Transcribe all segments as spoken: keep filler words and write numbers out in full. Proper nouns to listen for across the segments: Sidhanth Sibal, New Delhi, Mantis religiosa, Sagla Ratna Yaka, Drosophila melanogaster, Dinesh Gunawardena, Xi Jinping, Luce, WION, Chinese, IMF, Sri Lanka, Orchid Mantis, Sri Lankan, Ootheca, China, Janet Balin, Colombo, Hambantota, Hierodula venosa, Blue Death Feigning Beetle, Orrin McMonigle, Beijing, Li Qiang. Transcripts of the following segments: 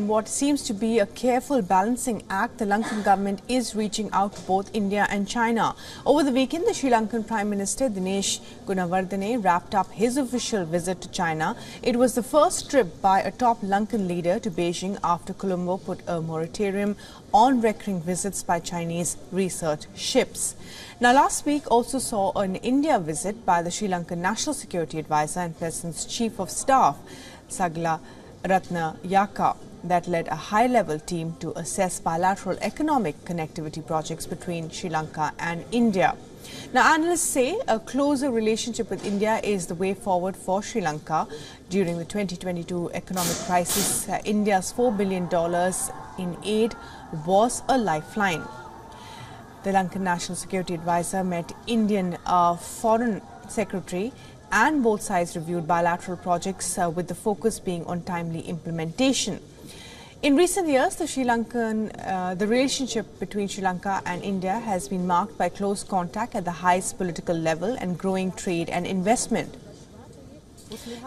In what seems to be a careful balancing act, the Lankan government is reaching out to both India and China. Over the weekend, the Sri Lankan Prime Minister Dinesh Gunawardena wrapped up his official visit to China. It was the first trip by a top Lankan leader to Beijing after Colombo put a moratorium on recurring visits by Chinese research ships. Now, last week also saw an India visit by the Sri Lankan National Security Advisor and President's Chief of Staff, Sagla Ratna Yaka. That led a high-level team to assess bilateral economic connectivity projects between Sri Lanka and India. Now, analysts say a closer relationship with India is the way forward for Sri Lanka. During the twenty twenty-two economic crisis, India's four billion dollars in aid was a lifeline. The Lankan National Security Advisor met Indian uh, Foreign Secretary, and both sides reviewed bilateral projects uh, with the focus being on timely implementation. In recent years, the Sri Lankan, uh, the relationship between Sri Lanka and India has been marked by close contact at the highest political level and growing trade and investment.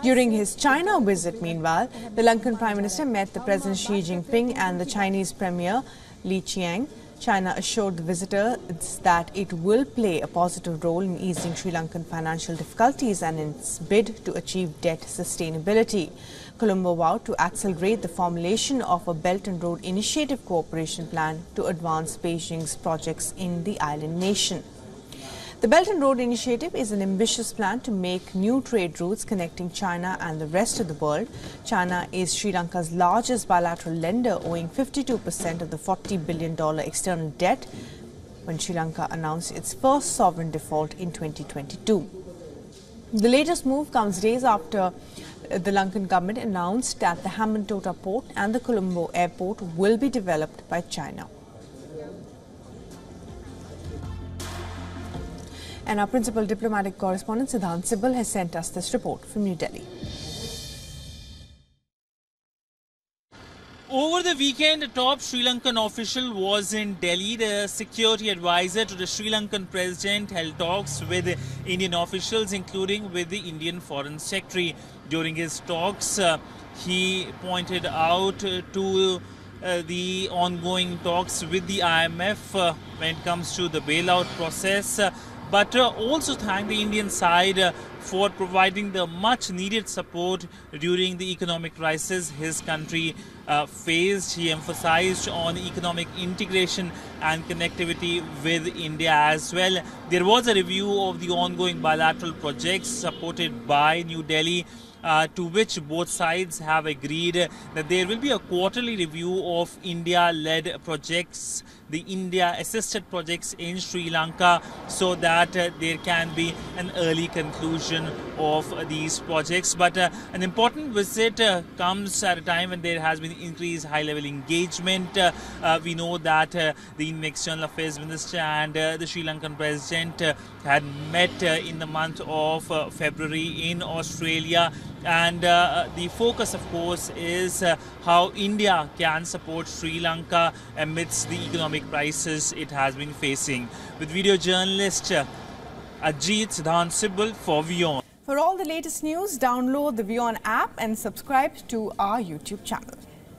During his China visit, meanwhile, the Lankan Prime Minister met the President Xi Jinping and the Chinese Premier Li Qiang. China assured the visitors that it will play a positive role in easing Sri Lankan financial difficulties and in its bid to achieve debt sustainability. Colombo vowed to accelerate the formulation of a Belt and Road Initiative cooperation plan to advance Beijing's projects in the island nation. The Belt and Road Initiative is an ambitious plan to make new trade routes connecting China and the rest of the world. China is Sri Lanka's largest bilateral lender, owing fifty-two percent of the forty billion dollars external debt when Sri Lanka announced its first sovereign default in twenty twenty-two. The latest move comes days after the Lankan government announced that the Hambantota port and the Colombo airport will be developed by China. And our principal diplomatic correspondent Sidhanth Sibal has sent us this report from New Delhi. Over the weekend, a top Sri Lankan official was in Delhi. The security advisor to the Sri Lankan president held talks with Indian officials, including with the Indian Foreign Secretary. During his talks, uh, he pointed out uh, to uh, the ongoing talks with the I M F uh, when it comes to the bailout process. Uh, but uh, also thank the Indian side uh, for providing the much-needed support during the economic crisis his country uh, faced. He emphasized on economic integration and connectivity with India as well. There was a review of the ongoing bilateral projects supported by New Delhi, uh, to which both sides have agreed uh, that there will be a quarterly review of India-led projects, the India-assisted projects in Sri Lanka, so that uh, there can be an early conclusion of these projects. But uh, an important visit uh, comes at a time when there has been increased high-level engagement. Uh, uh, we know that uh, the Indian External Affairs Minister and uh, the Sri Lankan President uh, had met uh, in the month of uh, February in Australia. And uh, the focus, of course, is uh, how India can support Sri Lanka amidst the economic crisis it has been facing. With video journalist uh, Ajit Sidhanth Sibal for WION. For all the latest news, download the WION app and subscribe to our YouTube channel.